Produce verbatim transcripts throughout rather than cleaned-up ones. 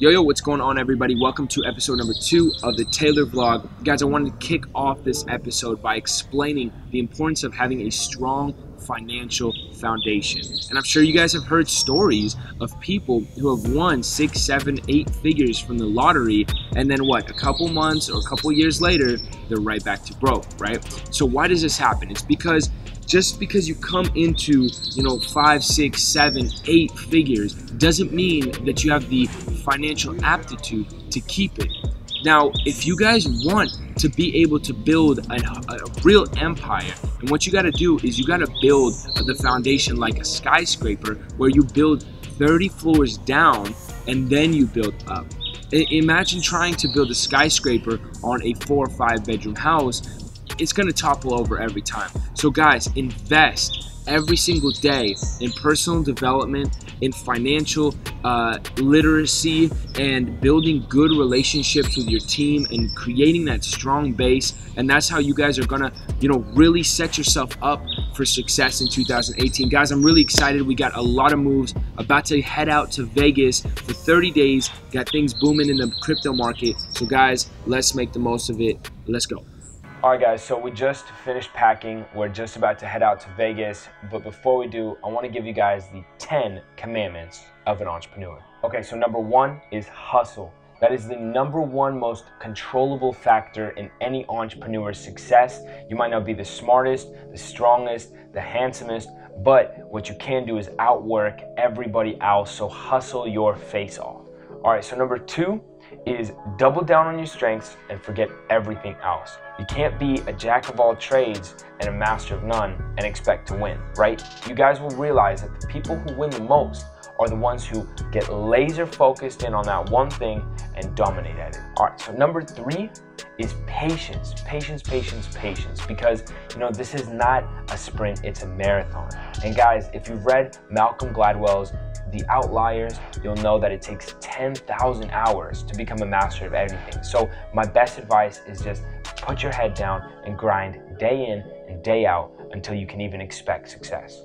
Yo, yo, what's going on, everybody? Welcome to episode number two of the Taylor Vlog. Guys, I wanted to kick off this episode by explaining the importance of having a strong financial foundation. And I'm sure you guys have heard stories of people who have won six, seven, eight figures from the lottery, and then what, a couple months or a couple years later, they're right back to broke, right? So why does this happen? It's because just because you come into, you know, five, six, seven, eight figures doesn't mean that you have the financial aptitude to keep it. Now, if you guys want to be able to build a, a real empire, and what you got to do is you got to build the foundation like a skyscraper, where you build thirty floors down and then you build up. Imagine trying to build a skyscraper on a four or five bedroom house. It's gonna topple over every time. So guys, invest every single day in personal development, in financial uh, literacy, and building good relationships with your team and creating that strong base. And that's how you guys are gonna, you know, really set yourself up for success in two thousand eighteen. Guys, I'm really excited. We got a lot of moves. About to head out to Vegas for thirty days. Got things booming in the crypto market. So guys, let's make the most of it. Let's go. All right, guys, so we just finished packing. We're just about to head out to Vegas. But before we do, I want to give you guys the ten commandments of an entrepreneur. Okay, so number one is hustle. That is the number one most controllable factor in any entrepreneur's success. You might not be the smartest, the strongest, the handsomest, but what you can do is outwork everybody else. So hustle your face off. All right, so number two is double down on your strengths and forget everything else. You can't be a jack of all trades and a master of none and expect to win, right? You guys will realize that the people who win the most are the ones who get laser focused in on that one thing and dominate at it. All right, so number three is patience, patience, patience, patience, because, you know, this is not a sprint, it's a marathon. And guys, if you've read Malcolm Gladwell's The Outliers, you'll know that it takes ten thousand hours to become a master of anything. So my best advice is just put your head down and grind day in and day out until you can even expect success.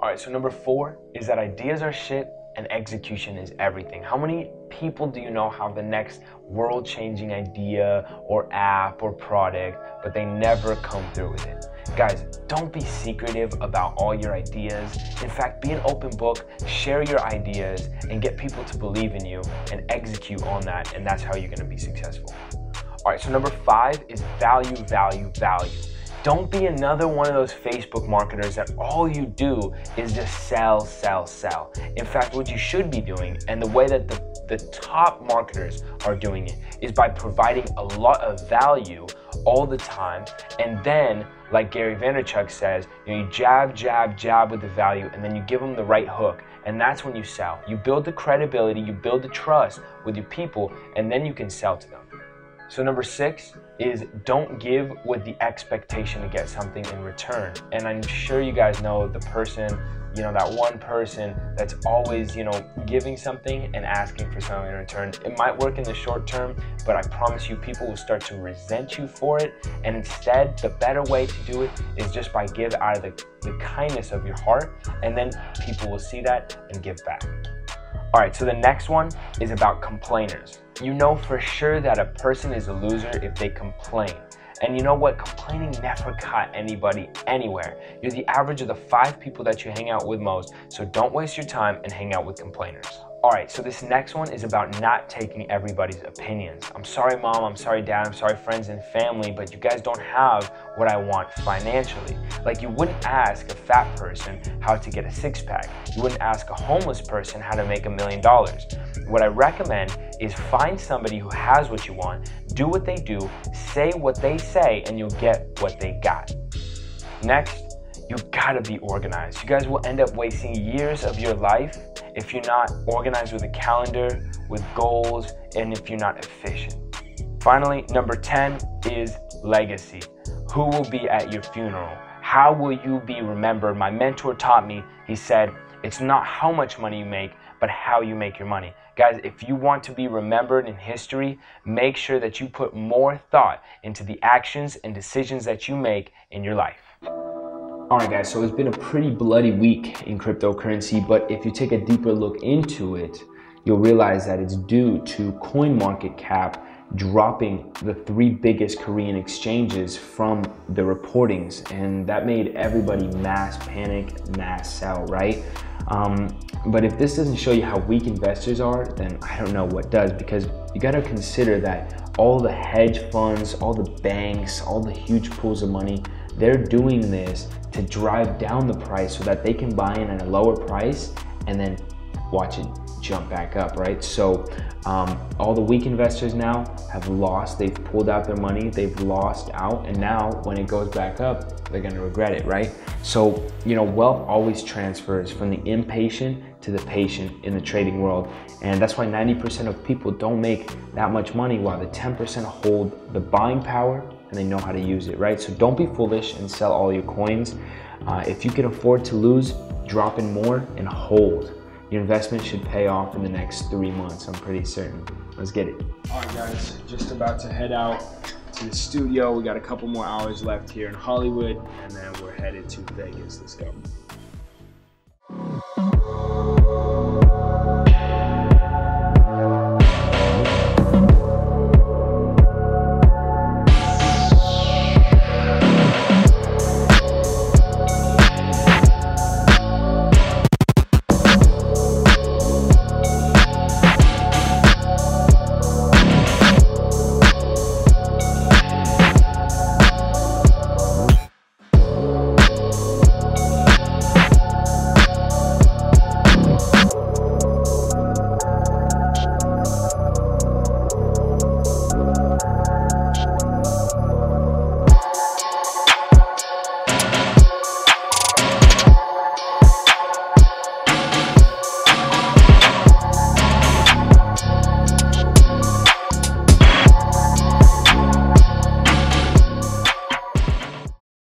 All right, so number four is that ideas are shit and execution is everything. How many people do you know have the next world-changing idea or app or product, but they never come through with it? Guys, don't be secretive about all your ideas. In fact, be an open book, share your ideas, and get people to believe in you and execute on that, and that's how you're gonna be successful. All right, so number five is value, value, value. Don't be another one of those Facebook marketers that all you do is just sell, sell, sell. In fact, what you should be doing, and the way that the, the top marketers are doing it, is by providing a lot of value all the time, and then, like Gary Vaynerchuk says, you know, you jab, jab, jab with the value, and then you give them the right hook, and that's when you sell. You build the credibility, you build the trust with your people, and then you can sell to them. So number six is don't give with the expectation to get something in return. And I'm sure you guys know the person, you know, that one person that's always, you know, giving something and asking for something in return. It might work in the short term, but I promise you people will start to resent you for it. And instead, the better way to do it is just by give out of the, the kindness of your heart, and then people will see that and give back. All right, so the next one is about complainers. You know for sure that a person is a loser if they complain. And you know what? Complaining never got anybody anywhere. You're the average of the five people that you hang out with most, so don't waste your time and hang out with complainers. All right, so this next one is about not taking everybody's opinions. I'm sorry, mom, I'm sorry, dad, I'm sorry, friends and family, but you guys don't have what I want financially. Like, you wouldn't ask a fat person how to get a six pack. You wouldn't ask a homeless person how to make a million dollars. What I recommend is find somebody who has what you want, do what they do, say what they say, and you'll get what they got. Next, you gotta be organized. You guys will end up wasting years of your life if you're not organized with a calendar, with goals, and if you're not efficient. Finally, number ten is legacy. Who will be at your funeral? How will you be remembered? My mentor taught me, he said, it's not how much money you make, but how you make your money. Guys, if you want to be remembered in history, make sure that you put more thought into the actions and decisions that you make in your life. All right, guys, so it's been a pretty bloody week in cryptocurrency, but if you take a deeper look into it, you'll realize that it's due to CoinMarketCap dropping the three biggest Korean exchanges from the reportings, and that made everybody mass panic, mass sell, right? Um, but if this doesn't show you how weak investors are, then I don't know what does, because you got to consider that all the hedge funds, all the banks, all the huge pools of money, they're doing this to drive down the price so that they can buy in at a lower price and then watch it jump back up, right? So um, all the weak investors now have lost, they've pulled out their money, they've lost out, and now when it goes back up, they're gonna regret it, right? So, you know, wealth always transfers from the impatient to the patient in the trading world, and that's why ninety percent of people don't make that much money, while the ten percent hold the buying power and they know how to use it, right? So don't be foolish and sell all your coins. Uh, if you can afford to lose, drop in more and hold. Your investment should pay off in the next three months, I'm pretty certain. Let's get it. All right, guys, just about to head out to the studio. We got a couple more hours left here in Hollywood, and then we're headed to Vegas. Let's go.